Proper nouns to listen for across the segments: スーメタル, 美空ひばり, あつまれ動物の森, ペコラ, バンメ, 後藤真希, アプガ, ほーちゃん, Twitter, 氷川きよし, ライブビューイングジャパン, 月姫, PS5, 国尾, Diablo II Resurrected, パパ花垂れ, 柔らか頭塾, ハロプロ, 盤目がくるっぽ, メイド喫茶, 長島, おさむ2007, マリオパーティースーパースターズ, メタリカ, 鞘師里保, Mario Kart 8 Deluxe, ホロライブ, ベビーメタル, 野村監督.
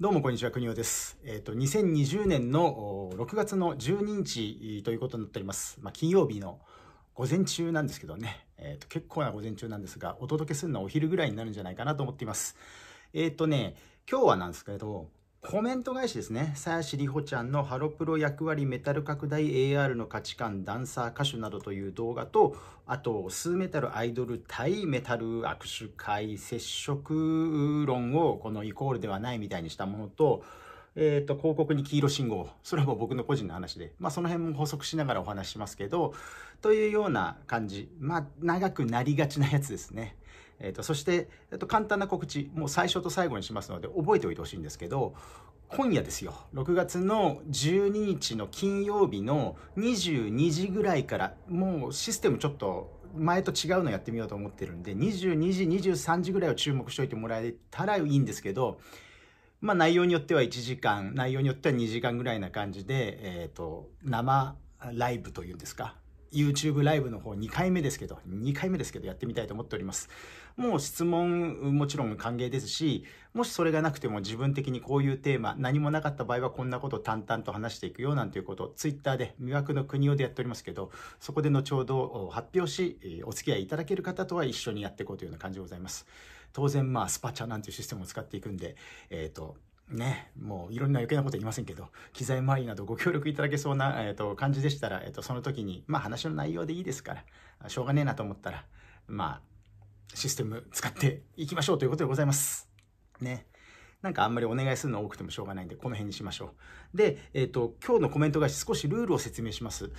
どうもこんにちは、国尾です。2020年の6月の12日ということになっております。まあ、金曜日の午前中なんですけどね、結構な午前中なんですが、お届けするのはお昼ぐらいになるんじゃないかなと思っています。今日はなんですけど、コメント返しですね。鞘師里保ちゃんのハロプロ役割メタル拡大 AR の価値観ダンサー歌手などという動画と、あとスーメタルアイドル対メタル握手会接触論をこのイコールではないみたいにしたものと、広告に黄色信号、それはもう僕の個人の話で、まあ、その辺も補足しながらお話しますけど、というような感じ、まあ、長くなりがちなやつですね。そして、簡単な告知、もう最初と最後にしますので覚えておいてほしいんですけど、今夜ですよ、6月の12日の金曜日の22時ぐらいから、もうシステムちょっと前と違うのやってみようと思ってるんで、22時、23時ぐらいを注目しておいてもらえたらいいんですけど、まあ、内容によっては1時間、内容によっては2時間ぐらいな感じで、生ライブというんですか、YouTube ライブの方2回目ですけどやってみたいと思っております。もう質問もちろん歓迎ですし、もしそれがなくても自分的にこういうテーマ、何もなかった場合はこんなことを淡々と話していくよなんていうことを Twitter で魅惑の国をでやっておりますけど、そこで後ほど発表し、お付き合いいただける方とは一緒にやっていこうというような感じでございます。当然まあスパチャなんていうシステムを使っていくんで、ね、もういろんな余計なこと言いませんけど、機材周りなどご協力いただけそうな、感じでしたら、その時に、まあ話の内容でいいですから、しょうがねえなと思ったら、まあ、システム使っていきましょうということでございます。ね。なんかあんまりお願いするの多くてもしょうがないんで、この辺にしましょう。で、今日のコメント返し、少しルールを説明します。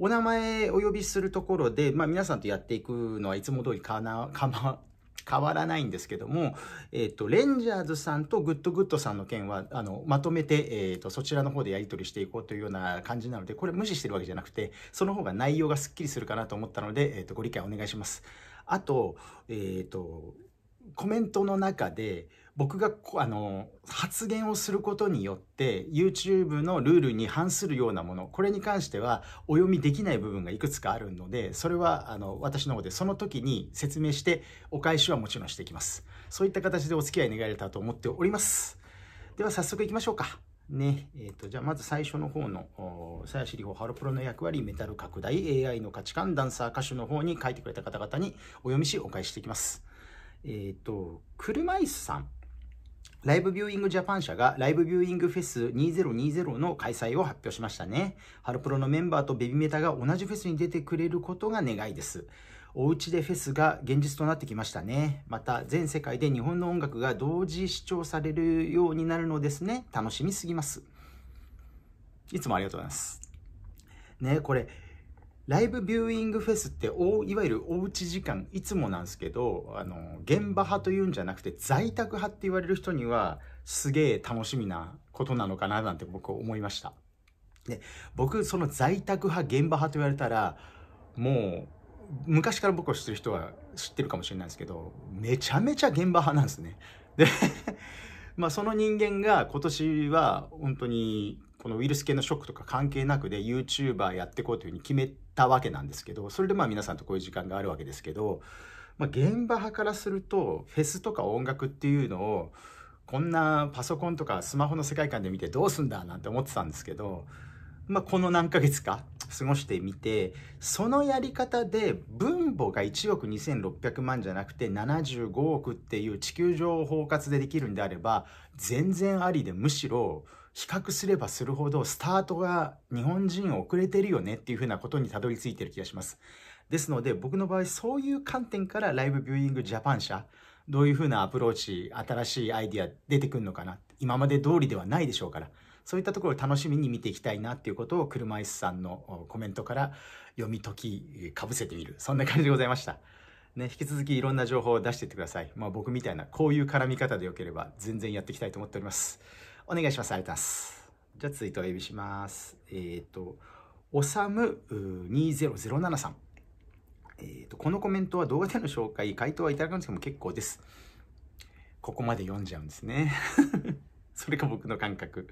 お名前お呼びするところで、まあ皆さんとやっていくのはいつも通り変わらないんですけども、レンジャーズさんとグッドグッドさんの件はまとめて、そちらの方でやり取りしていこうというような感じなので、これ無視してるわけじゃなくて、その方が内容がすっきりするかなと思ったので、ご理解お願いします。あと、コメントの中で僕が発言をすることによって YouTube のルールに反するようなもの、これに関してはお読みできない部分がいくつかあるので、それは私の方でその時に説明してお返しはもちろんしていきます。そういった形でお付き合い願えれたと思っております。では早速いきましょうかね。じゃあまず最初の方の鞘師里保ハロプロの役割メタル拡大 AI の価値観ダンサー歌手の方に書いてくれた方々にお読みしお返ししていきます。車椅子さん、ライブビューイングジャパン社がライブビューイングフェス2020の開催を発表しましたね。ハロプロのメンバーとベビメタが同じフェスに出てくれることが願いです。おうちでフェスが現実となってきましたね。また全世界で日本の音楽が同時視聴されるようになるのですね。楽しみすぎます。いつもありがとうございますね。これライブビューイングフェスっていわゆるおうち時間、いつもなんですけど、現場派というんじゃなくて在宅派って言われる人にはすげえ楽しみなことなのかななんて僕思いました。で、僕その在宅派現場派と言われたら、もう昔から僕を知ってる人は知ってるかもしれないですけど、めちゃめちゃ現場派なんですね。でまあその人間が今年は本当にこのウイルス系のショックとか関係なくで YouTuber やっていこうというふうに決めたわけなんですけど、それでまあ皆さんとこういう時間があるわけですけど、まあ、現場派からするとフェスとか音楽っていうのをこんなパソコンとかスマホの世界観で見てどうすんだなんて思ってたんですけど、まあ、この何ヶ月か過ごしてみて、そのやり方で分母が1億2600万じゃなくて75億っていう地球上を包括でできるんであれば全然ありで、むしろ比較すればするほどスタートが日本人遅れてるよねっていうふうなことにたどり着いてる気がします。ですので僕の場合そういう観点からライブビューイングジャパン社、どういうふうなアプローチ、新しいアイディア出てくるのかな、今まで通りではないでしょうから、そういったところを楽しみに見ていきたいなっていうことを車椅子さんのコメントから読み解きかぶせてみる、そんな感じでございました。ね、引き続きいろんな情報を出していってください。まあ、僕みたいなこういう絡み方でよければ全然やっていきたいと思っております。お願いします。ありがとうございます。じゃあ、ツイートをお呼びします。おさむ2007さん。このコメントは動画での紹介、回答はいただくんですけども結構です。ここまで読んじゃうんですね。それが僕の感覚。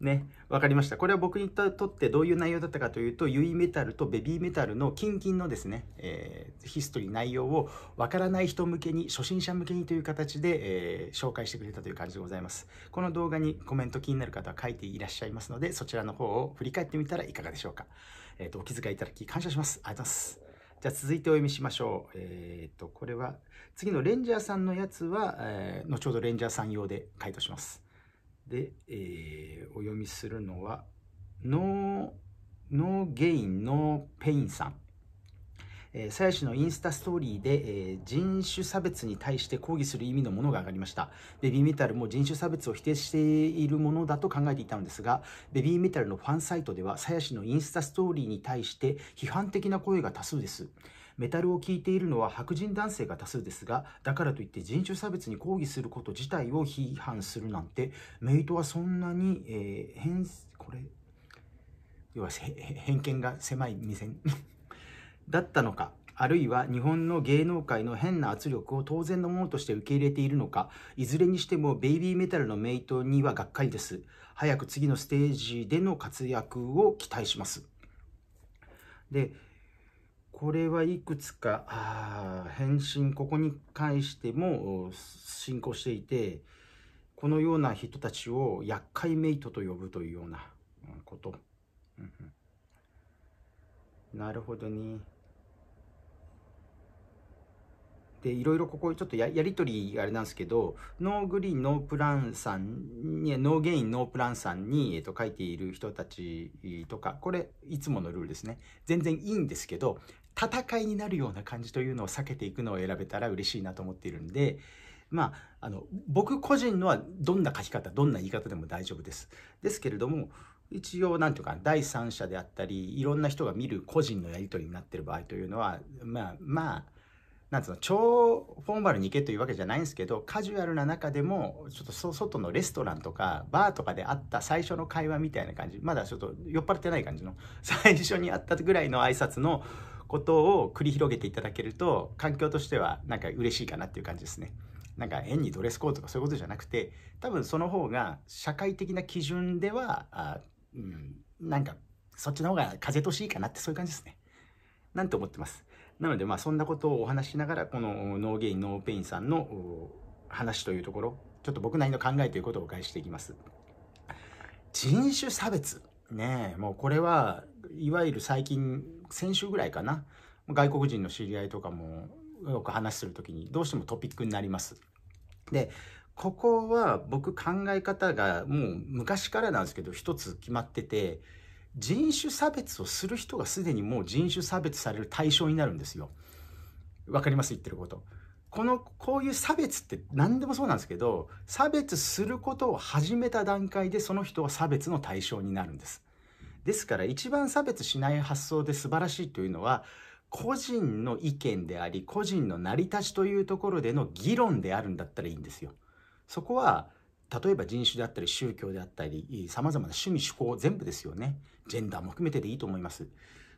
ね、わかりました。これは僕にとってどういう内容だったかというと、ユイメタルとベビーメタルの近々のですね、ヒストリー内容をわからない人向けに、初心者向けにという形で、紹介してくれたという感じでございます。この動画にコメント気になる方は書いていらっしゃいますので、そちらの方を振り返ってみたらいかがでしょうか。お気遣いいただき感謝します。ありがとうございます。じゃあ続いてお読みしましょう。これは次のレンジャーさんのやつは、後ほどレンジャーさん用で回答します。で、お読みするのはノーゲインノーペインさん。鞘師のインスタストーリーで、人種差別に対して抗議する意味のものが上がりました。ベビーメタルも人種差別を否定しているものだと考えていたのですが、ベビーメタルのファンサイトでは鞘師のインスタストーリーに対して批判的な声が多数です。メタルを聴いているのは白人男性が多数ですが、だからといって人種差別に抗議すること自体を批判するなんて、メイトはそんなに、これ要は偏見が狭い目線だったのか、あるいは日本の芸能界の変な圧力を当然のものとして受け入れているのか、いずれにしてもベイビーメタルのメイトにはがっかりです。早く次のステージでの活躍を期待します。でこれはいくつか返信、ここに関しても進行していて、このような人たちを厄介メイトと呼ぶというようなこと、なるほどね。でいろいろここちょっと やり取りあれなんですけど、ノーグリーンノープランさんに、ノーゲインノープランさんに、書いている人たちとか、これいつものルールですね。全然いいんですけど、戦いになるような感じというのを避けていくのを選べたら嬉しいなと思っているんで、まあ、僕個人のはどんな書き方、どんな言い方でも大丈夫です。ですけれども、一応なんていうか第三者であったり、いろんな人が見る個人のやり取りになっている場合というのは、なんていうの、超フォーマルに行けというわけじゃないんですけど、カジュアルな中でもちょっと外のレストランとかバーとかであった最初の会話みたいな感じ、まだちょっと酔っ払ってない感じの最初にあったぐらいの挨拶のことを繰り広げていただけると、環境としてはなんか嬉しいかなっていう感じですね。なんか変にドレスコードとかそういうことじゃなくて、多分その方が社会的な基準ではなんかそっちの方が風通しいいかなって、そういう感じですね。なんて思ってます。なのでそんなことをお話しながら、このノーゲインノーペインさんの話というところ、ちょっと僕なりの考えということをお返ししていきます。人種差別ね、もうこれはいわゆる最近、先週ぐらいかな、外国人の知り合いとかもよく話するときにどうしてもトピックになります。でここは僕考え方がもう昔からなんですけど、一つ決まってて、人種差別をする人がすでにもう人種差別される対象になるんですよ。わかります？言ってること。こういう差別って何でもそうなんですけど、差別することを始めた段階でその人は差別の対象になるんです。ですから一番差別しない発想で素晴らしいというのは、個人の意見であり、個人の成り立ちというところでの議論であるんだったらいいんですよ。そこは例えば人種であったり、宗教であったり、さまざまな趣味嗜好、全部ですよね。ジェンダーも含めてでいいと思います。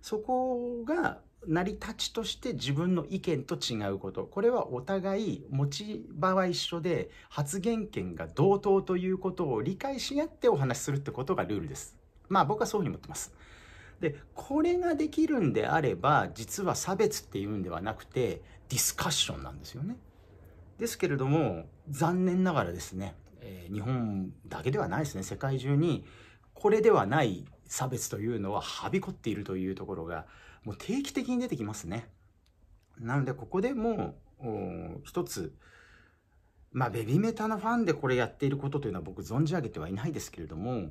そこが成り立ちとして自分の意見と違うこと、これはお互い持ち場は一緒で、発言権が同等ということを理解し合ってお話しするってことがルールです。僕はそういうふうに思ってます。でこれができるんであれば、実は差別っていうんではなくてディスカッションなんですよね。ですけれども残念ながらですね、日本だけではないですね、世界中にこれではない差別というのははびこっているというところがもう定期的に出てきますね。なのでここでもう一つ、ベビメタのファンでこれやっていることというのは僕存じ上げてはいないですけれども、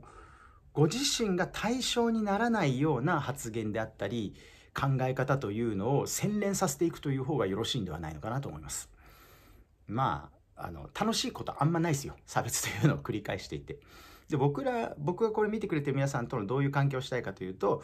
ご自身が対象にならないような発言であったり考え方というのを洗練させていくという方がよろしいんではないのかなと思います。楽しいことあんまないですよ、差別というのを繰り返していて。で僕がこれ見てくれてる皆さんとのどういう関係をしたいかというと、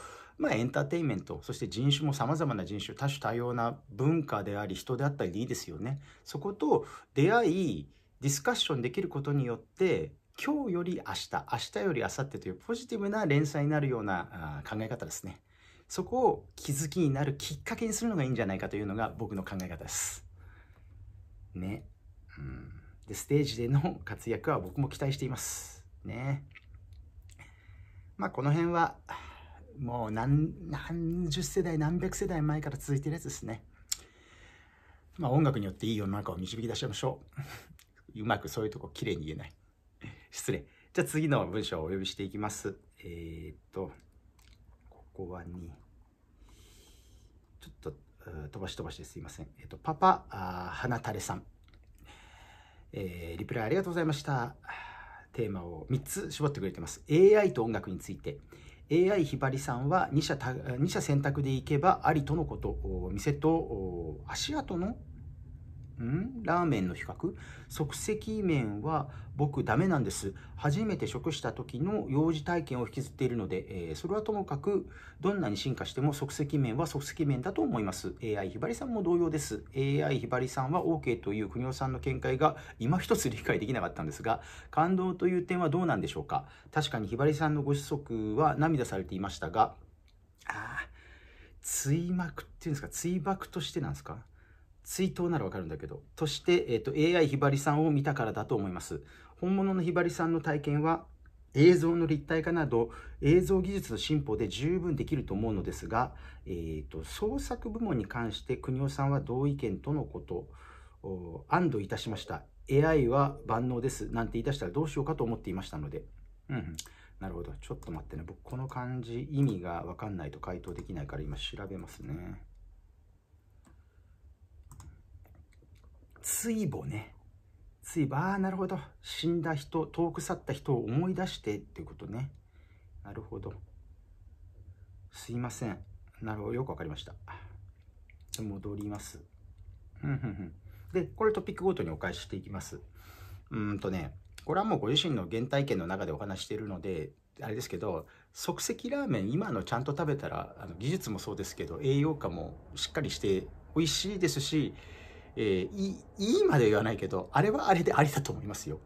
エンターテインメント、そして人種もさまざまな人種、多種多様な文化であり人であったりでいいですよね。そこと出会いディスカッションできることによって、今日より明日、明日より明後日というポジティブな連鎖になるような考え方ですね。そこを気づきになるきっかけにするのがいいんじゃないかというのが僕の考え方です。ね。でステージでの活躍は僕も期待していますね。まあこの辺はもう何十世代何百世代前から続いてるやつですね。まあ音楽によっていい世の中を導き出しましょう。うまくそういうとこきれいに言えない。失礼。じゃあ次の文章をお呼びしていきます。ここは2。ちょっと飛ばしですいません。パパ花垂れさん、リプライありがとうございました。テーマを3つ絞ってくれてます。 AI と音楽について AI ひばりさんは2社選択でいけばありとのこと。店と足跡のラーメンの比較。即席麺は僕ダメなんです。初めて食した時の幼児体験を引きずっているので、それはともかくどんなに進化しても即席麺は即席麺だと思います。 AI ひばりさんも同様です。 AI ひばりさんは OK という国尾さんの見解が今一つ理解できなかったんですが、感動という点はどうなんでしょうか。確かにひばりさんのご子息は涙されていましたが、追幕っていうんですか、追爆としてなんですか、追悼ならわかるんだけど、として、AI ひばりさんを見たからだと思います。本物のひばりさんの体験は映像の立体化など映像技術の進歩で十分できると思うのですが、創作部門に関して国尾さんは同意見とのこと。安堵いたしました。AI は万能ですなんて言い出したらどうしようかと思っていましたので。なるほど。ちょっと待ってね。僕この漢字意味がわかんないと回答できないから今調べますね。追母ね。追母。なるほど。死んだ人、遠く去った人を思い出してっていうことね。なるほど。すいません。なるほど。よくわかりました。戻ります。で、これトピックごとにお返ししていきます。これはもうご自身の原体験の中でお話しているので、あれですけど、即席ラーメン、今のちゃんと食べたら、技術もそうですけど、栄養価もしっかりして美味しいですし、いいまで言わないけど、あれはあれでありだと思いますよ。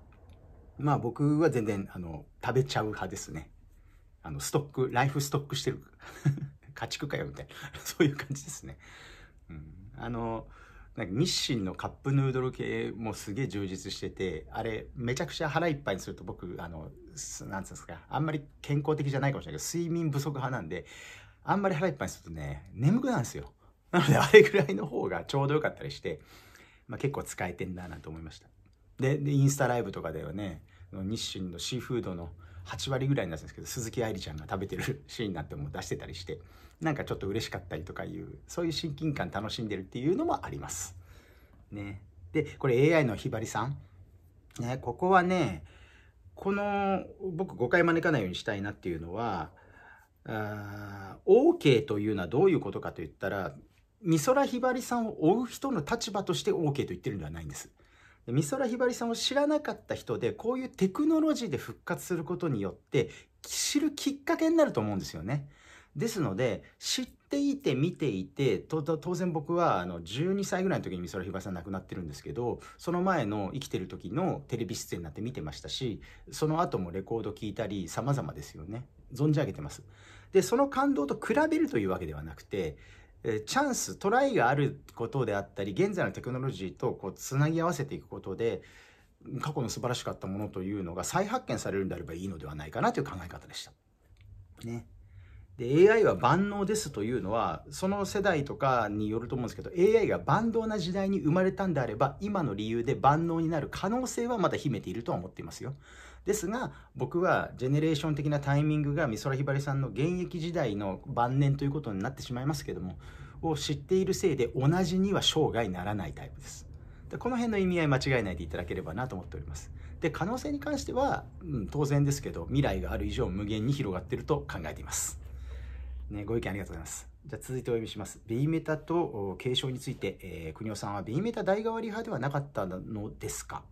まあ僕は全然食べちゃう派ですね。ライフストックしてる家畜かよみたいなそういう感じですね。なんか日清のカップヌードル系もすげえ充実してて、あれめちゃくちゃ腹いっぱいにすると僕なんていうんですか、あんまり健康的じゃないかもしれないけど睡眠不足派なんで、あんまり腹いっぱいにするとね眠くなるんですよ。なのであれぐらいの方がちょうどよかったりして、結構使えてんだなと思いました。でインスタライブとかではね、日清のシーフードの8割ぐらいになるんですけど、鈴木愛理ちゃんが食べてるシーンなんてもう出してたりして、なんかちょっと嬉しかったりとかいう、そういう親近感楽しんでるっていうのもあります。ね、でこれ AI のひばりさん、ね、ここはね、この僕誤解招かないようにしたいなっていうのは、OK というのはどういうことかといったら、美空ひばりさんを追う人の立場として OK と言ってるんではないんです。美空ひばりさんを知らなかった人で、こういうテクノロジーで復活することによって知るきっかけになると思うんですよね。ですので知っていて見ていて、当然僕は12歳ぐらいの時に美空ひばりさん亡くなってるんですけど、その前の生きてる時のテレビ出演なんて見てましたし、その後もレコード聴いたり様々ですよね。存じ上げてます。でその感動と比べるというわけではなくて、チャンストライがあることであったり、現在のテクノロジーとつなぎ合わせていくことで過去の素晴らしかったものというのが再発見されるんであればいいのではないかなという考え方でした。ね、で AI は万能ですというのはその世代とかによると思うんですけど、 AI が万能な時代に生まれたんであれば今の理由で万能になる可能性はまだ秘めているとは思っていますよ。ですが僕はジェネレーション的なタイミングが美空ひばりさんの現役時代の晩年ということになってしまいますけども、を知っているせいで同じには生涯ならないタイプです。でこの辺の意味合い間違えないでいただければなと思っております。で可能性に関しては、当然ですけど未来がある以上無限に広がっていると考えています、ご意見ありがとうございます。じゃあ続いてお読みします。 B メタと継承について、国尾さんは B メタ代替わり派ではなかったのですか。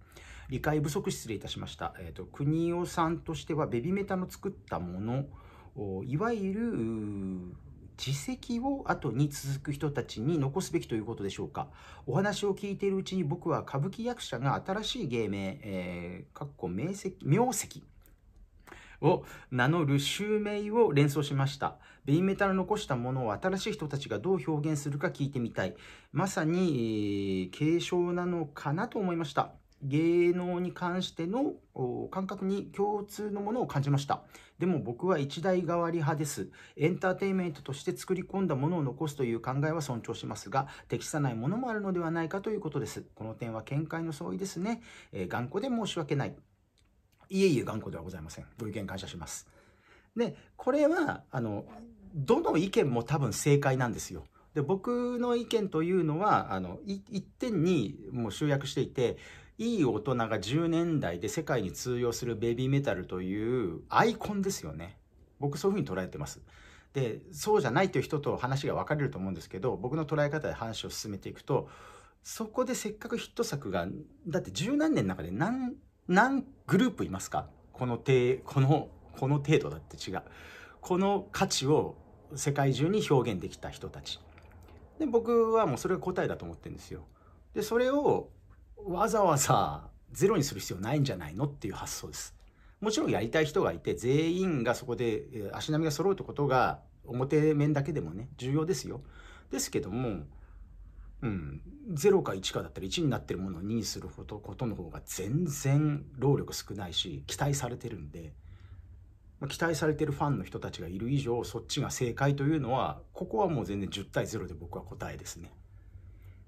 理解不足、失礼いたしました。国尾さんとしてはベビメタの作ったもの、いわゆる自責を後に続く人たちに残すべきということでしょうか。お話を聞いているうちに僕は歌舞伎役者が新しい芸名、名跡を名乗る襲名を連想しました。ベイメタの残したものを新しい人たちがどう表現するか聞いてみたい。まさに継承なのかなと思いました。芸能に関しての感覚に共通のものを感じました。でも僕は一代変わり派です。エンターテインメントとして作り込んだものを残すという考えは尊重しますが、適さないものもあるのではないかということです。この点は見解の相違ですね、頑固で申し訳ない。いえいえ、頑固ではございません。ご意見感謝します。でこれはどの意見も多分正解なんですよ。で僕の意見というのは一点にもう集約していて、いい大人が10年代で世界に通用するベビーメタルというアイコンですよね。僕そういうふうに捉えてます。でそうじゃないという人と話が分かれると思うんですけど、僕の捉え方で話を進めていくと、そこでせっかくヒット作がだって十何年の中で何グループいますか。この程度だって違う。この価値を世界中に表現できた人たちで、僕はもうそれが答えだと思ってるんですよ。でそれをわざわざゼロにする必要ないんじゃないのっていう発想です。もちろんやりたい人がいて、全員がそこで足並みが揃うってことが表面だけでもね重要ですよ。ですけども、0か1かだったら1になってるものを2にすることの方が全然労力少ないし、期待されてるんで、期待されてるファンの人たちがいる以上、そっちが正解というのは、ここはもう全然10対0で僕は答えですね。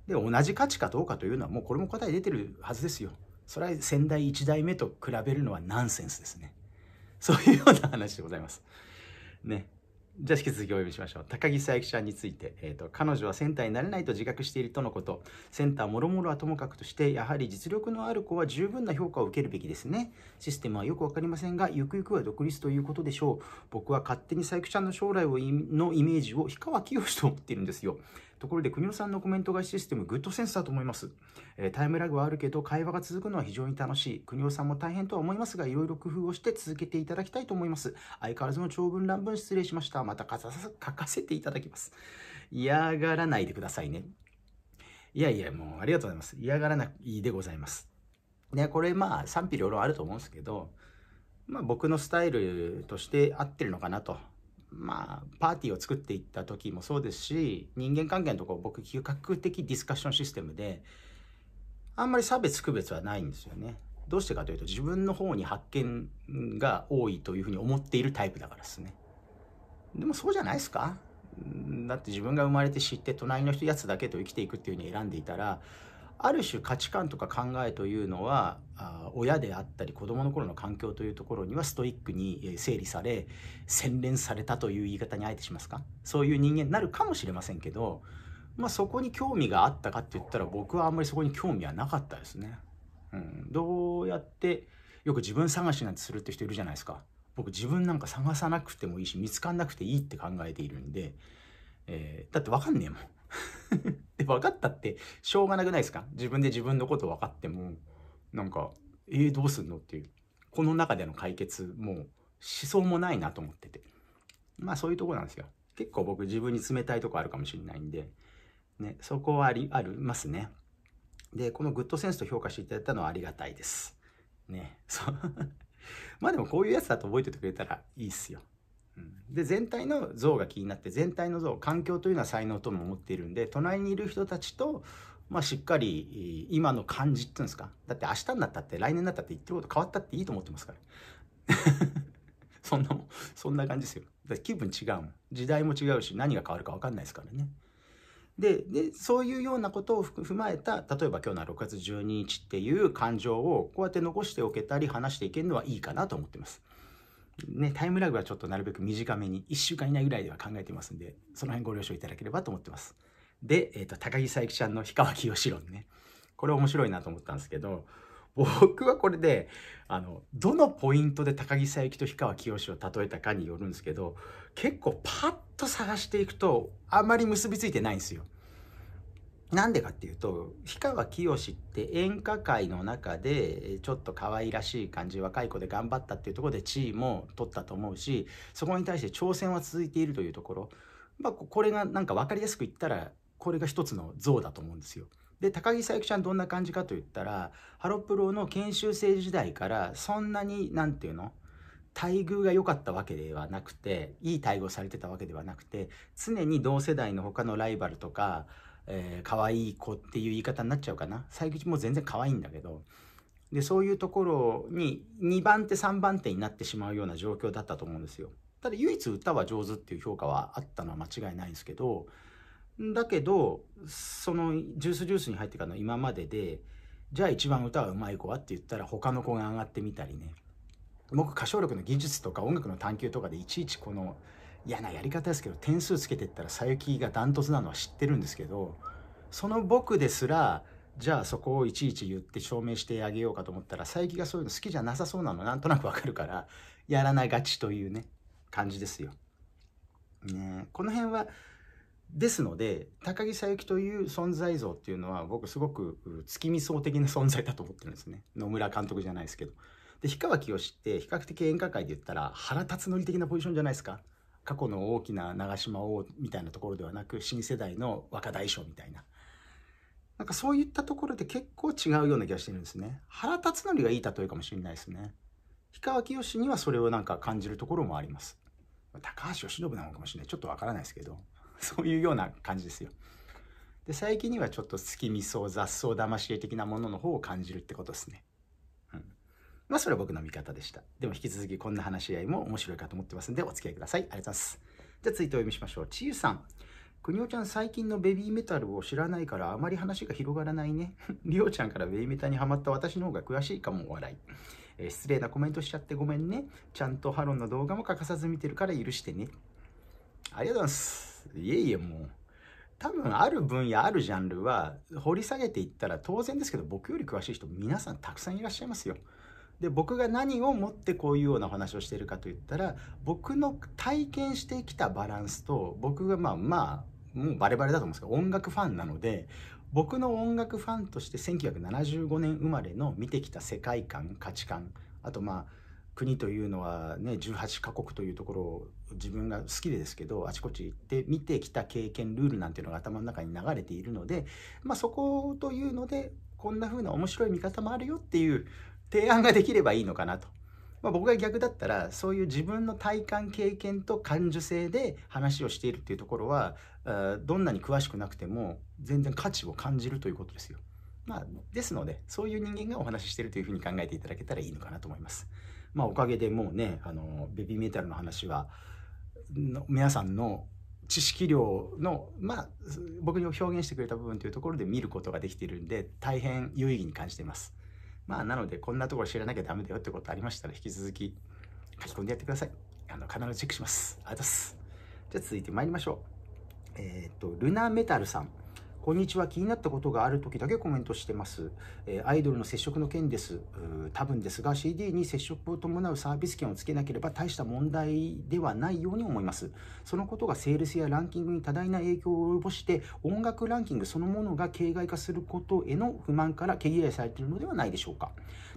で同じ価値かどうかというのはもうこれも答え出てるはずですよ。それは先代1代目と比べるのはナンセンスですね。そういうような話でございますね。じゃあ引き続きお呼びしましょう。高木さゆきちゃんについて、彼女はセンターになれないと自覚しているとのこと。センターもろもろはともかくとして、やはり実力のある子は十分な評価を受けるべきですね。システムはよく分かりませんが、ゆくゆくは独立ということでしょう。僕は勝手にさゆきちゃんの将来のイメージを氷川きよしと思っているんですよ。ところで国野さんのコメント返しシステム、グッドセンスだと思います、タイムラグはあるけど会話が続くのは非常に楽しい。国野さんも大変とは思いますが、いろいろ工夫をして続けていただきたいと思います。相変わらずの長文乱文失礼しました。また書かせていただきます。嫌がらないでくださいね。いやいや、もうありがとうございます。嫌がらないでございますね。これまあ賛否両論あると思うんですけど、まあ僕のスタイルとして合ってるのかなと。まあ、パーティーを作っていった時もそうですし、人間関係のところ僕比較的ディスカッションシステムで、あんまり差別区別はないんですよね。どうしてかというと、自分の方に発見が多いというふうに思っているタイプだからですね。でもそうじゃないですか。だって自分が生まれて知って隣の人やつだけと生きていくっていうふうに選んでいたら、ある種価値観とか考えというのは親であったり子どもの頃の環境というところにはストイックに整理され洗練されたという言い方にあえてしますか、そういう人間になるかもしれませんけど、まあ、そこに興味があったかって言ったら僕はあんまりそこに興味はなかったですね。どうやってよく自分探しなんてするって人いるじゃないですか。僕自分なんか探さなくてもいいし見つかんなくていいって考えているんで、だって分かんねえもん。で分かったってしょうがなくないですか。自分で自分のこと分かってもなんかどうすんのっていう、この中での解決もう思想もないなと思ってて、まあそういうとこなんですよ。結構僕自分に冷たいとこあるかもしれないんで、ね、そこはありますね。でこのグッドセンスと評価していただいたのはありがたいですね。まあでもこういうやつだと覚えててくれたらいいっすよ。で全体の像が気になって、全体の像、環境というのは才能とも思っているんで、隣にいる人たちと、まあ、しっかり今の感じっていうんですか、だって明日になったって来年になったって言ってること変わったっていいと思ってますからそんな感じですよ。だって気分違うもん、時代も違うし、何が変わるか分かんないですからね。でそういうようなことを踏まえた、例えば今日の6月12日っていう感情をこうやって残しておけたり話していけるのはいいかなと思ってます。ね、タイムラグはちょっとなるべく短めに1週間以内ぐらいでは考えてますんで、その辺ご了承いただければと思ってます。で、高木さゆきちゃんの氷川きよし論ね、これ面白いなと思ったんですけど、僕はこれでどのポイントで高木さゆきと氷川きよしを例えたかによるんですけど、結構パッと探していくとあまり結びついてないんですよ。なんでかっていうと、氷川きよしって演歌界の中でちょっと可愛らしい感じ、若い子で頑張ったっていうところで地位も取ったと思うし、そこに対して挑戦は続いているというところ、まあ、これがなんか分かりやすく言ったらこれが一つの像だと思うんですよ。で高木さゆきちゃんどんな感じかといったら、ハロプロの研修生時代からそんなになんていうの待遇が良かったわけではなくて、いい待遇をされてたわけではなくて、常に同世代の他のライバルとか可愛い子っていう言い方になっちゃうかな。最近も全然可愛いんだけど、でそういうところに2番手3番手になってしまうような状況だったと思うんですよ。ただ唯一歌は上手っていう評価はあったのは間違いないんですけど、だけどそのジュースに入ってからの今までで、じゃあ一番歌はうまい子はって言ったら他の子が上がってみたりね、僕歌唱力の技術とか音楽の探求とかでいちいちこの嫌なやり方ですけど点数つけてったらさゆきがダントツなのは知ってるんですけど、その僕ですらじゃあそこをいちいち言って証明してあげようかと思ったら、佐伯がそういうの好きじゃなさそうなのなんとなくわかるからやらないがちというね感じですよ。ね、この辺はですので、高木佐伯という存在像っていうのは僕すごく月見草的な存在だと思ってるんですね。野村監督じゃないですけど。で氷川きよしって比較的演歌界で言ったら原辰徳的なポジションじゃないですか。過去の大きな長島王みたいなところではなく、新世代の若大将みたいな。なんかそういったところで結構違うような気がしてるんですね。原辰徳がいい例えかもしれないですね。氷川きよしにはそれをなんか感じるところもあります。高橋由伸なのかもしれない、ちょっとわからないですけど、そういうような感じですよ。で佐伯にはちょっと月見草、雑草、魂絵的なものの方を感じるってことですね。まあそれは僕の見方でした。でも引き続きこんな話し合いも面白いかと思ってますんでお付き合いください。ありがとうございます。じゃあツイートをお読みしましょう。ちゆさん。くにおちゃん最近のベビーメタルを知らないからあまり話が広がらないね。りおちゃんからベビーメタにハマった私の方が詳しいかも笑い。失礼なコメントしちゃってごめんね。ちゃんとハロンの動画も欠かさず見てるから許してね。ありがとうございます。いえいえもう。多分ある分野あるジャンルは掘り下げていったら当然ですけど、僕より詳しい人皆さんたくさんいらっしゃいますよ。で僕が何をもってこういうような話をしているかといったら、僕の体験してきたバランスと、僕がまあもうバレバレだと思うんですけど、音楽ファンなので、僕の音楽ファンとして1975年生まれの見てきた世界観、価値観、あとまあ国というのはね18カ国というところを自分が好きですけど、あちこち行って見てきた経験、ルールなんていうのが頭の中に流れているので、まあそこというのでこんな風な面白い見方もあるよっていう提案ができればいいのかなと。まあ、僕が逆だったらそういう自分の体感経験と感受性で話をしているっていうところはどんなに詳しくなくても全然価値を感じるということですよ。まあ、ですのでそういう人間がお話ししているというふうに考えていただけたらいいのかなと思います。まあ、おかげでもうねベビーメタルの話は皆さんの知識量の僕に表現してくれた部分というところで見ることができているんで大変有意義に感じています。まあなのでこんなところ知らなきゃダメだよってことありましたら引き続き書き込んでやってください。必ずチェックします。ありがとうございます。じゃあ続いて参りましょう。ルナメタルさん。こんにちは。気になったことがある時だけコメントしてます。アイドルの接触の件です。多分ですが CD に接触を伴うサービス権をつけなければ大した問題ではないように思います。そのことがセールスやランキングに多大な影響を及ぼして音楽ランキングそのものが形骸化することへの不満から毛嫌いされているのではないでしょうか。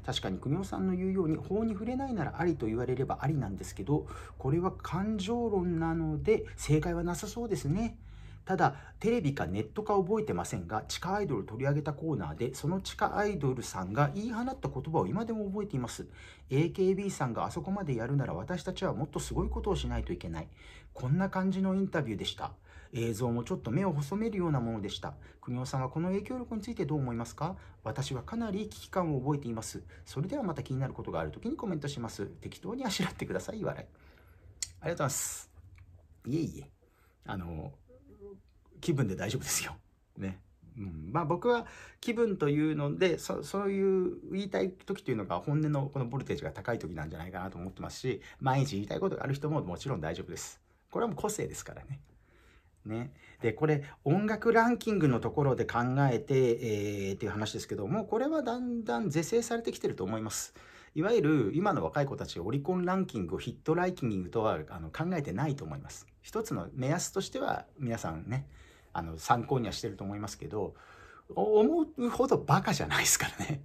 確かに国尾さんの言うように法に触れないならありと言われればありなんですけど、これは感情論なので正解はなさそうですね。ただテレビかネットか覚えてませんが地下アイドルを取り上げたコーナーでその地下アイドルさんが言い放った言葉を今でも覚えています。 AKB さんがあそこまでやるなら私たちはもっとすごいことをしないといけない、こんな感じのインタビューでした。映像もちょっと目を細めるようなものでした。国尾さんはこの影響力についてどう思いますか？私はかなり危機感を覚えています。それではまた気になることがあるときにコメントします。適当にあしらってください。笑い。ありがとうございます。いえいえ気分で大丈夫ですよ、ね。まあ僕は気分というのでそういう言いたい時というのが本音のこのボルテージが高い時なんじゃないかなと思ってますし、毎日言いたいことがある人ももちろん大丈夫です。これはもう個性ですからね。でこれ音楽ランキングのところで考えてっていう話ですけども、これはだんだん是正されてきてると思います。いわゆる今の若い子たちオリコンランキングをヒットランキングとは考えてないと思います。一つの目安としては皆さんね参考にはしてると思いますけど、思うほどバカじゃないですからね。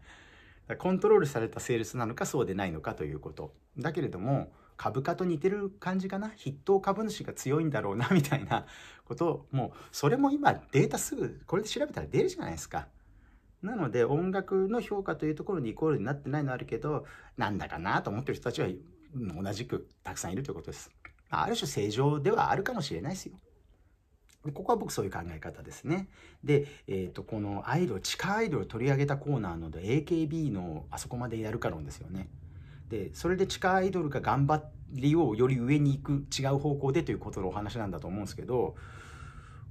コントロールされたセールスなのかそうでないのかということだけれども、株価と似てる感じかな、筆頭株主が強いんだろうなみたいなことを、もうそれも今データすぐこれで調べたら出るじゃないですか。なので音楽の評価というところにイコールになってないのはあるけど、なんだかなと思ってる人たちは同じくたくさんいるということです。ある種正常ではあるかもしれないですよ。でここは僕そういう考え方ですね。で、このアイドル、地下アイドル取り上げたコーナーので AKB のあそこまでやるか論ですよね。で、それで地下アイドルが頑張りをより上に行く、違う方向でということのお話なんだと思うんですけど、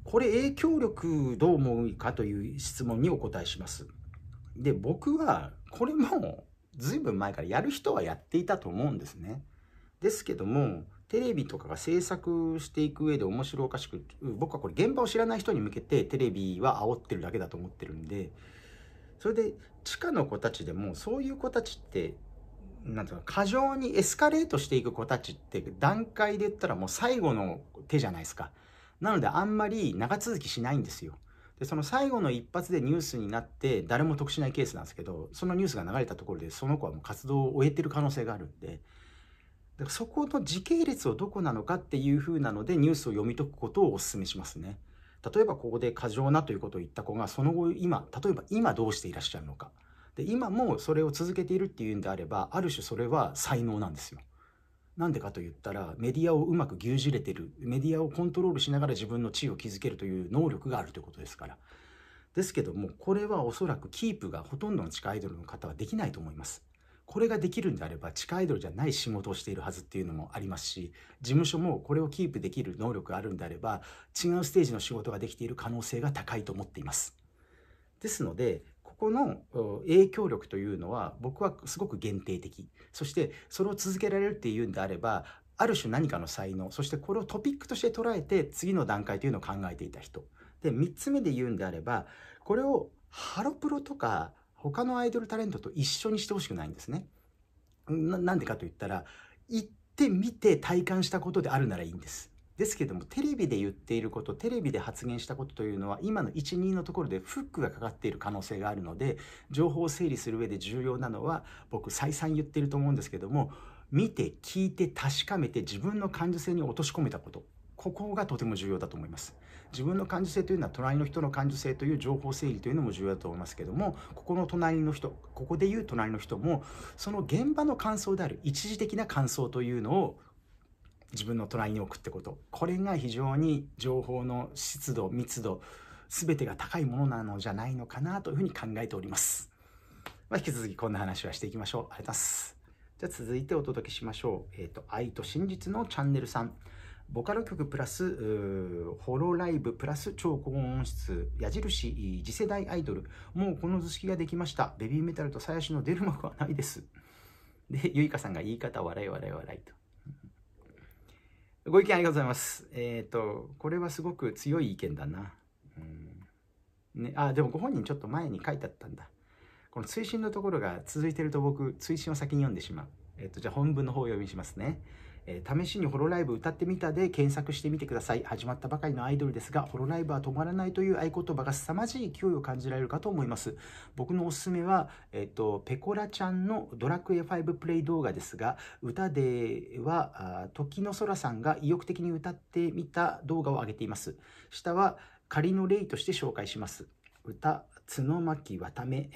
これ影響力どう思うかという質問にお答えします。で、僕はこれもずいぶん前からやる人はやっていたと思うんですね。ですけども、テレビとかが制作していく上で面白おかしく、僕はこれ現場を知らない人に向けてテレビは煽ってるだけだと思ってるんで、それで地下の子たちでもそういう子たちってなんていうか、過剰にエスカレートしていく子たちって段階で言ったらもう最後の手じゃないですか。なのであんまり長続きしないんですよ。で、その最後の一発でニュースになって誰も得しないケースなんですけど、そのニュースが流れたところでその子はもう活動を終えてる可能性があるんで。だからそこの時系列をどこなのかっていう風なのでニュースを読み解くことをお勧めしますね。例えばここで過剰なということを言った子がその後今、例えば今どうしていらっしゃるのか。で、今もそれを続けているっていうんであれば、ある種それは才能なんですよ。なんでかと言ったら、メディアをうまく牛耳れてる、メディアをコントロールしながら自分の地位を築けるという能力があるということですから。ですけども、これはおそらくキープがほとんどの地下アイドルの方はできないと思います。これができるんであれば地下アイドルじゃない仕事をしているはずっていうのもありますし、事務所もこれをキープできる能力があるんであれば違うステージの仕事ができている可能性が高いと思っています。ですので、ここの影響力というのは僕はすごく限定的、そしてそれを続けられるっていうんであれば、ある種何かの才能、そしてこれをトピックとして捉えて次の段階というのを考えていた人で、3つ目で言うんであれば、これをハロプロとか他のアイドルタレントと一緒にしてほしくないんですね。なんでかと言ったら、行ってみて体感したことであるならいいんです。ですけども、テレビで言っていること、テレビで発言したことというのは、今の1、2のところでフックがかかっている可能性があるので、情報を整理する上で重要なのは、僕再三言っていると思うんですけども、見て、聞いて、確かめて、自分の感受性に落とし込めたこと。ここがとても重要だと思います。自分の感受性というのは隣の人の感受性という情報整理というのも重要だと思いますけども、ここの隣の人、ここで言う隣の人もその現場の感想である一時的な感想というのを自分の隣に置くってこと。これが非常に情報の湿度、密度、全てが高いものなのじゃないのかなというふうに考えております。引き続きこんな話はしていきましょう。ありがとうございます。じゃあ続いてお届けしましょう。愛と真実のチャンネルさん。ボカロ曲プラスホロライブプラス超高音質矢印次世代アイドル、もうこの図式ができました。ベビーメタルと鞘師の出る幕はないです。で、ゆいかさんが言い方笑い笑い笑いとご意見ありがとうございます。これはすごく強い意見だな、ね、あ、でもご本人ちょっと前に書いてあったんだ。この追伸のところが続いてると僕追伸を先に読んでしまう。じゃあ本文の方を読みしますね。試しにホロライブ歌ってみたで検索してみてください。始まったばかりのアイドルですが、ホロライブは止まらないという合言葉が凄まじい勢いを感じられるかと思います。僕のおすすめは、ペコラちゃんのドラクエ5プレイ動画ですが、歌では時の空さんが意欲的に歌ってみた動画を上げています。下は仮の例として紹介します。歌、角巻渡め、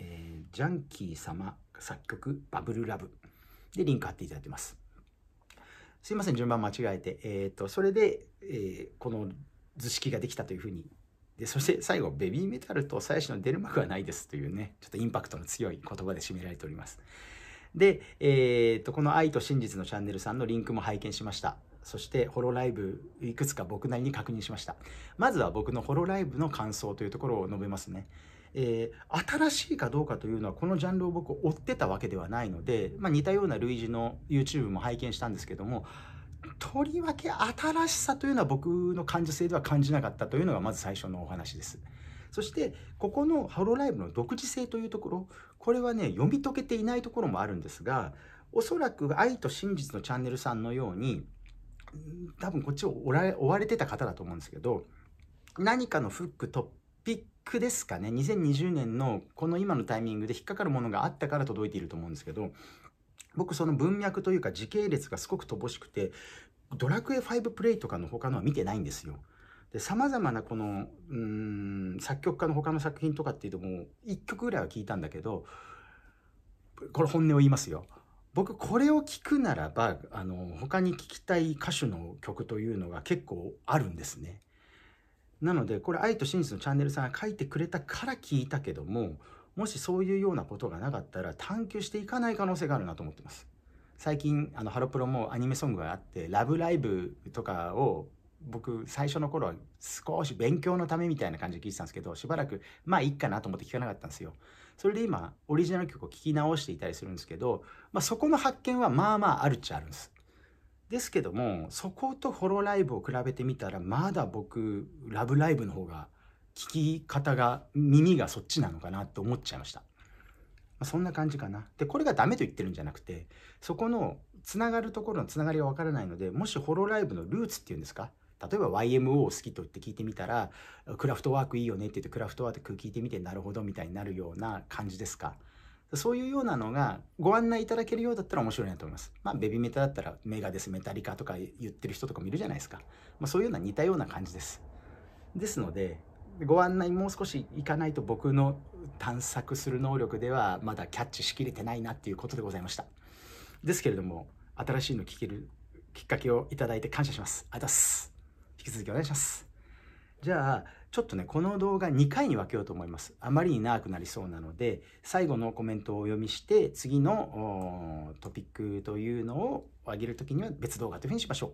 ジャンキー様作曲、バブルラブ。で、リンク貼っていただいてます。すいません、順番間違えて。それで、この図式ができたというふうに。で、そして最後、ベビーメタルと鞘師の出る幕はないですというね、ちょっとインパクトの強い言葉で締められております。で、この愛と真実のチャンネルさんのリンクも拝見しました。そして、ホロライブ、いくつか僕なりに確認しました。まずは僕のホロライブの感想というところを述べますね。新しいかどうかというのはこのジャンルを僕追ってたわけではないので、似たような類似の YouTube も拝見したんですけども、とりわけ新しさというのは僕の感受性では感じなかったというのがまず最初のお話です。そしてここのホロライブの独自性というところ、これはね、読み解けていないところもあるんですが、おそらく愛と真実のチャンネルさんのように多分こっちを追われてた方だと思うんですけど、何かのフックトピックですかね、2020年のこの今のタイミングで引っかかるものがあったから届いていると思うんですけど、僕その文脈というか時系列がすごく乏しくて、ドラクエ5プレイとかの他のは見てないんですよ。で、さまざまなこの作曲家の他の作品とかっていうと、もう1曲ぐらいは聞いたんだけど、これ本音を言いますよ。僕これを聞くならば他に聞きたい歌手の曲というのが結構あるんですね。なのでこれ愛と真実のチャンネルさんが書いてくれたから聞いたけども、もしそういうようなことがなかったら探求していかない可能性があるなと思ってます。最近ハロプロもアニメソングがあって「ラブライブ!」とかを僕最初の頃は少し勉強のためみたいな感じで聞いてたんですけど、しばらくまあいいかなと思って聞かなかったんですよ。それで今オリジナル曲を聴き直していたりするんですけど、まあ、そこの発見はまあまああるっちゃあるんです。ですけどもそことホロライブを比べてみたらまだ僕ラブライブの方が聴き方が耳がそっちなのかなって思っちゃいました。そんな感じかな。でこれがダメと言ってるんじゃなくて、そこのつながるところのつながりがわからないので、もしホロライブのルーツっていうんですか、例えば YMO を好きと言って聞いてみたらクラフトワークいいよねって言ってクラフトワーク聞いてみてなるほどみたいになるような感じですか。そういうようなのがご案内いただけるようだったら面白いなと思います。まあベビーメタだったらメガデスメタリカとか言ってる人とかもいるじゃないですか、まあ、そういうような似たような感じです。ですのでご案内もう少しいかないと僕の探索する能力ではまだキャッチしきれてないなっていうことでございました。ですけれども新しいの聞けるきっかけをいただいて感謝します。ありがとうございます。引き続きお願いします。じゃあちょっとねこの動画2回に分けようと思います。あまりに長くなりそうなので最後のコメントをお読みして次のトピックというのを上げるときには別動画というふうにしましょう。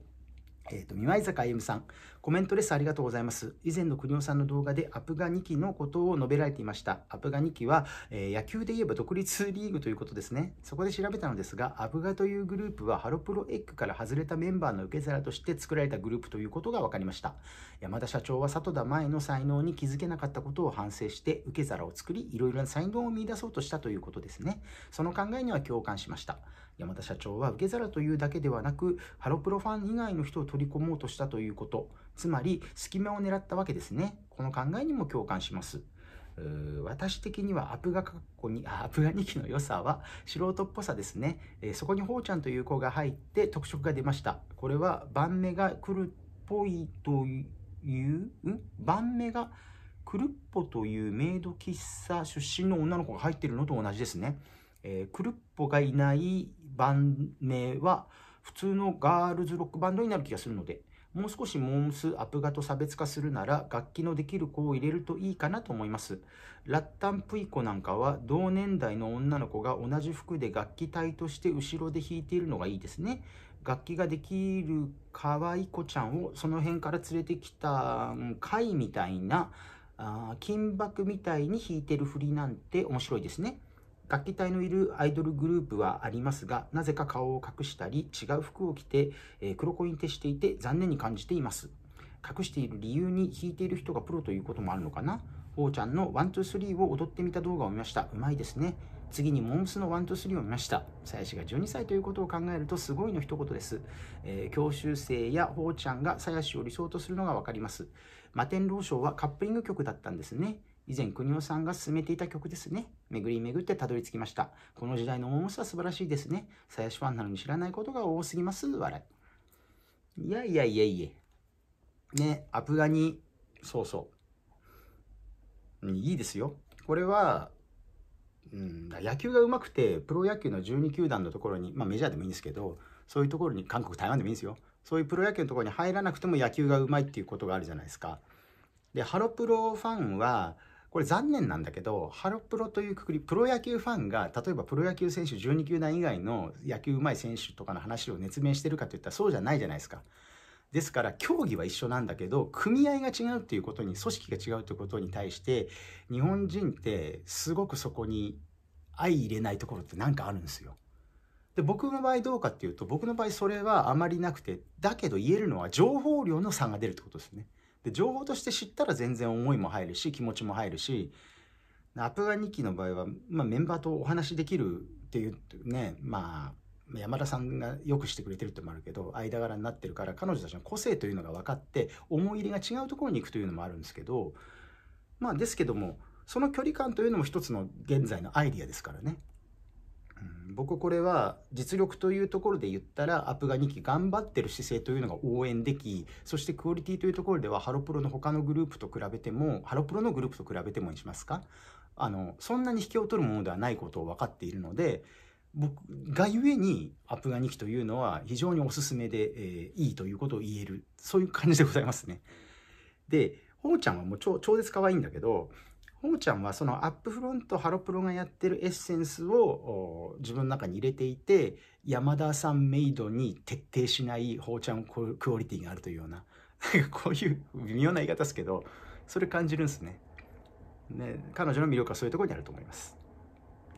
三輪坂歩さん、コメントレスありがとうございます。以前の国尾さんの動画でアプガ2期のことを述べられていました。アプガ2期は、野球で言えば独立リーグということですね。そこで調べたのですが、アプガというグループはハロプロエッグから外れたメンバーの受け皿として作られたグループということが分かりました。山田社長は里田前の才能に気づけなかったことを反省して受け皿を作り、いろいろな才能を見出そうとしたということですね。その考えには共感しました。山田社長は受け皿というだけではなく、ハロプロファン以外の人を取り込もうとしたということ、つまり隙間を狙ったわけですね。この考えにも共感します。私的にはアプガ2期の良さは素人っぽさですね。そこにほうちゃんという子が入って特色が出ました。これは盤目が来るっぽいという盤目がくるっぽというメイド喫茶出身の女の子が入っているのと同じですね。クルッポがいないバンメは普通のガールズロックバンドになる気がするので、もう少しモームスアプガと差別化するなら楽器のできる子を入れるといいかなと思います。ラッタンプイコなんかは同年代の女の子が同じ服で楽器隊として後ろで弾いているのがいいですね。楽器ができる可愛い子ちゃんをその辺から連れてきた貝みたいな金箔みたいに弾いてる振りなんて面白いですね。楽器隊のいるアイドルグループはありますが、なぜか顔を隠したり違う服を着て、黒子に徹していて残念に感じています。隠している理由に弾いている人がプロということもあるのかな。ほうちゃんの 1,2,3 を踊ってみた動画を見ました。うまいですね。次にモンスの 1,2,3 を見ました。さやしが12歳ということを考えるとすごいの一言です。教習生やほうちゃんがさやしを理想とするのが分かります。摩天楼ショーはカップリング曲だったんですね。以前国尾さんが勧めていた曲ですね。巡り巡ってたどり着きました。この時代のモームスは素晴らしいですね。鞘師ファンなのに知らないことが多すぎます。笑い。いやいやいやいや。ね、アプガに、そうそう。いいですよ。これは、野球がうまくて、プロ野球の12球団のところに、まあメジャーでもいいんですけど、そういうところに、韓国、台湾でもいいんですよ。そういうプロ野球のところに入らなくても野球がうまいっていうことがあるじゃないですか。で、ハロプロファンは、これ残念なんだけど、ハロプロというくくり、プロ野球ファンが例えばプロ野球選手12球団以外の野球うまい選手とかの話を熱弁してるかといったらそうじゃないじゃないですか。ですから競技は一緒なんだけど、組合が違うっていうことに、組織が違うということに対して日本人ってすごくそこに相入れないところってなんかあるんですよ。で僕の場合どうかっていうと、僕の場合それはあまりなくて、だけど言えるのは情報量の差が出るってことですね。で情報として知ったら全然思いも入るし気持ちも入るし、アプガ2期の場合は、まあ、メンバーとお話できるっていうね、まあ山田さんがよくしてくれてるってのもあるけど、間柄になってるから彼女たちの個性というのが分かって思い入れが違うところに行くというのもあるんですけど、まあですけどもその距離感というのも一つの現在のアイディアですからね。僕これは実力というところで言ったらアプガ2期頑張ってる姿勢というのが応援でき、そしてクオリティというところではハロプロの他のグループと比べても、ハロプロのグループと比べてもにしますか、そんなに引けを取るものではないことを分かっているので、僕がゆえにアプガ2期というのは非常におすすめで、いいということを言える、そういう感じでございますね。でほーちゃんはもう超絶可愛いんだけど、ほーちゃんはそのアップフロントハロプロがやってるエッセンスを自分の中に入れていて、山田さんメイドに徹底しないほーちゃんクオリティがあるというようなこういう微妙な言い方ですけど、それ感じるんですね。彼女の魅力はそういうところにあると思います。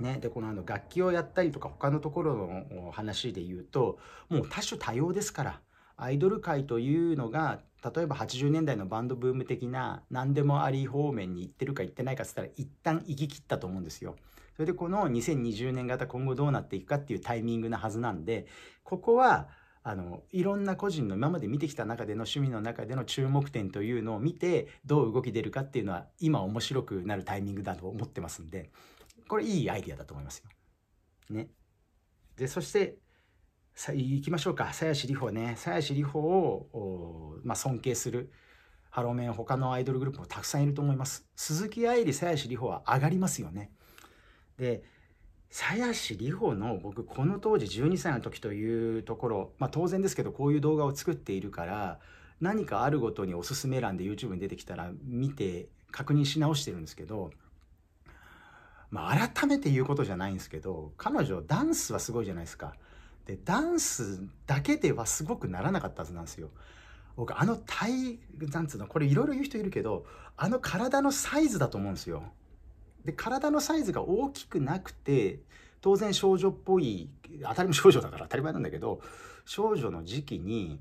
ね、でこの楽器をやったりとか他のところの話で言うと、もう多種多様ですから、アイドル界というのが例えば80年代のバンドブーム的な何でもあり方面に行ってるか行ってないかっつったら一旦行き切ったと思うんですよ。それでこの2020年型今後どうなっていくかっていうタイミングなはずなんで、ここはいろんな個人の今まで見てきた中での趣味の中での注目点というのを見てどう動き出るかっていうのは今面白くなるタイミングだと思ってますんで、これいいアイディアだと思いますよ。ね、でそしていきましょうか、鞘師里保ね。鞘師里保を、尊敬するハロメン他のアイドルグループもたくさんいると思います。鈴木愛理、鞘師里保は上がりますよね。で鞘師里保の僕この当時12歳の時というところ、当然ですけどこういう動画を作っているから、何かあるごとにおすすめ欄で YouTube に出てきたら見て確認し直してるんですけど、改めて言うことじゃないんですけど、彼女ダンスはすごいじゃないですか。でダンスだけではすごくならなかったはずなんですよ。僕なんつうの、これいろいろ言う人いるけど、体のサイズだと思うんですよ。で体のサイズが大きくなくて、当然少女っぽい、少女だから当たり前なんだけど、少女の時期に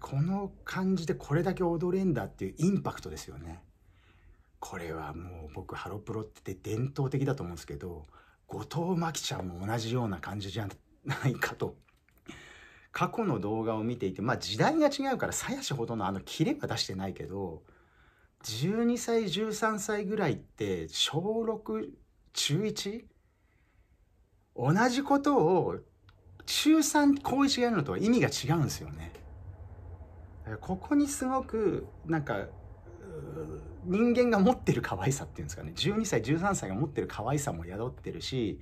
この感じでこれだけ踊れんだっていうインパクトですよね。これはもう僕ハロプロって伝統的だと思うんですけど、後藤真希ちゃんも同じような感じじゃないかと。過去の動画を見ていて、時代が違うから鞘師ほどのキレは出してないけど、12歳13歳ぐらいって小6中 1? 同じことを中3高1がやるのとは意味が違うんですよね。ここにすごく人間が持ってる可愛さっていうんですかね、12歳13歳が持ってる可愛さも宿ってるし、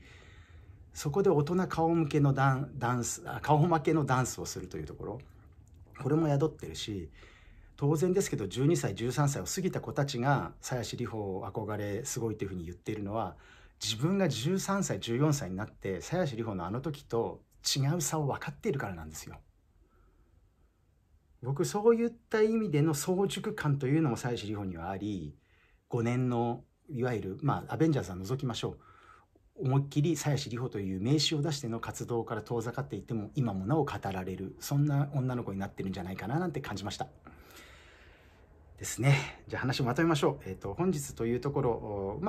そこで大人顔負けのダンスをするというところ、これも宿ってるし、当然ですけど12歳13歳を過ぎた子たちが鞘師里保憧れすごいというふうに言っているのは、自分が13歳14歳になって鞘師里保の時と違う差を分かっているからなんですよ。僕そういった意味での早熟感というのも鞘師里保にはあり、5年のいわゆる、アベンジャーズは除きましょう、思いっきり鞘師里保という名刺を出しての活動から遠ざかっていても今もなお語られる、そんな女の子になってるんじゃないかななんて感じましたですね。じゃあ話をまとめましょう。本日というところ、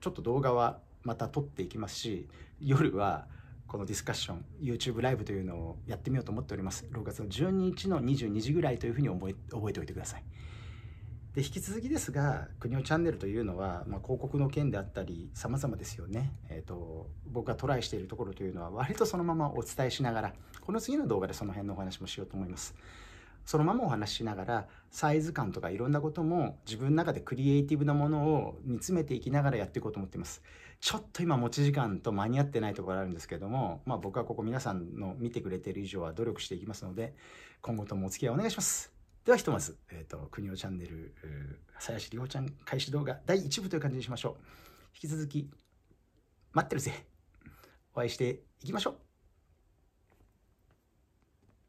ちょっと動画はまた撮っていきますし、夜はこのディスカッション YouTube ライブというのをやってみようと思っております。6月の12日の22時ぐらいというふうに覚えておいてください。で引き続きですが、くにおチャンネルというのは、広告の件であったり様々ですよね。僕がトライしているところというのは割とそのままお伝えしながら、この次の動画でその辺のお話もしようと思います。そのままお話ししながら、サイズ感とかいろんなことも自分の中でクリエイティブなものを見つめていきながらやっていこうと思っています。ちょっと今持ち時間と間に合ってないところがあるんですけども、僕はここ皆さんの見てくれている以上は努力していきますので、今後ともお付き合いお願いします。ではひとまず、くにおチャンネル、鞘師里保ちゃん開始動画第1部という感じにしましょう。引き続き、待ってるぜ。お会いしていきましょう。